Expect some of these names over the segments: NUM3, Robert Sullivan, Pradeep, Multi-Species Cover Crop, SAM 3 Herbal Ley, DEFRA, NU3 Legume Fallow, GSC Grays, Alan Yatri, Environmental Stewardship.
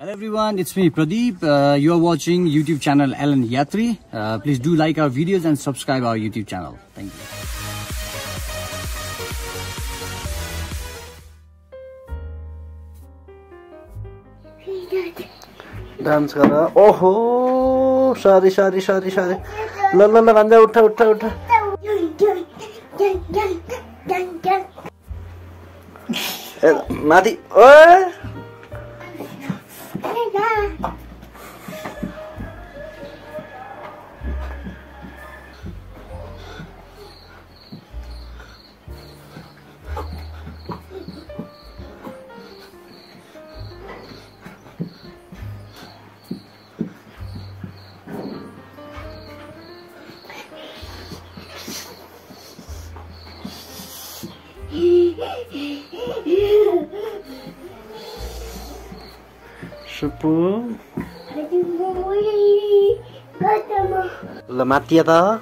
Hello everyone, it's me Pradeep. You are watching YouTube channel Alan Yatri. Please do like our videos and subscribe our YouTube channel. Thank you. Dance कर रहा। ओहो सारी सारी सारी सारी ला ला ला गांजा उठा उठा उठा मादी ओए Supu Lemati atau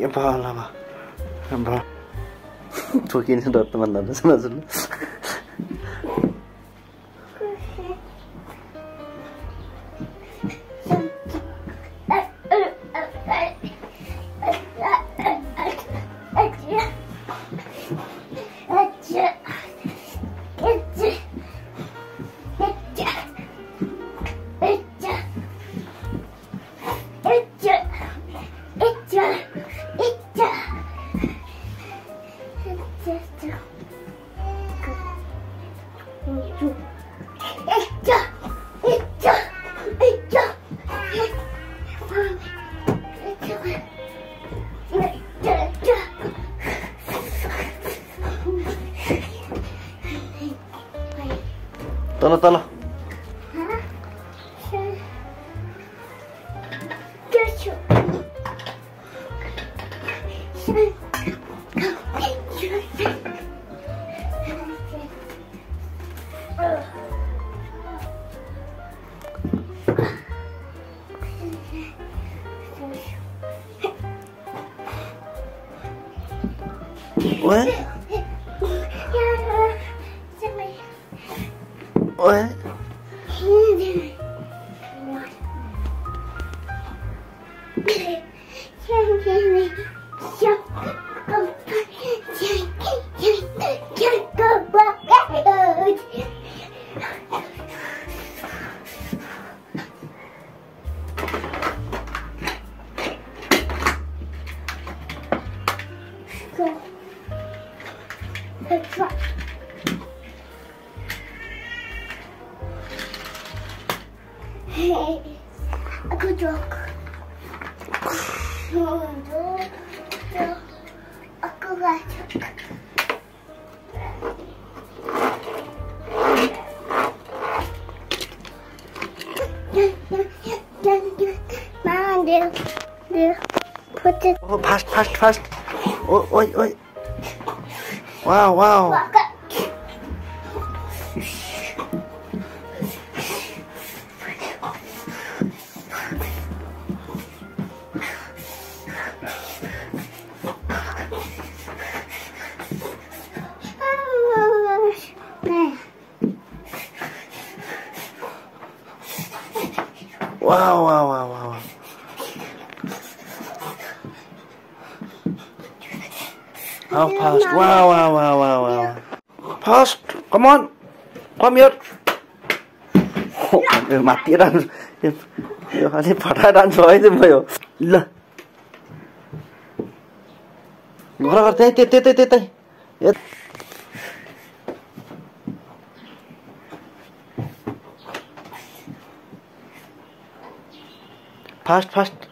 Ya bahala bah. Turki'nin dörtlemenlerine sen hazırla. Tala tala. What? What? That's right. Hey, a good dog. A good dog. Mom, do put it. Oh, fast. Oh. Wow. Wow. How fast? Wow. Fast! Come on! Come here! Oh, I'm going to dance. Fast!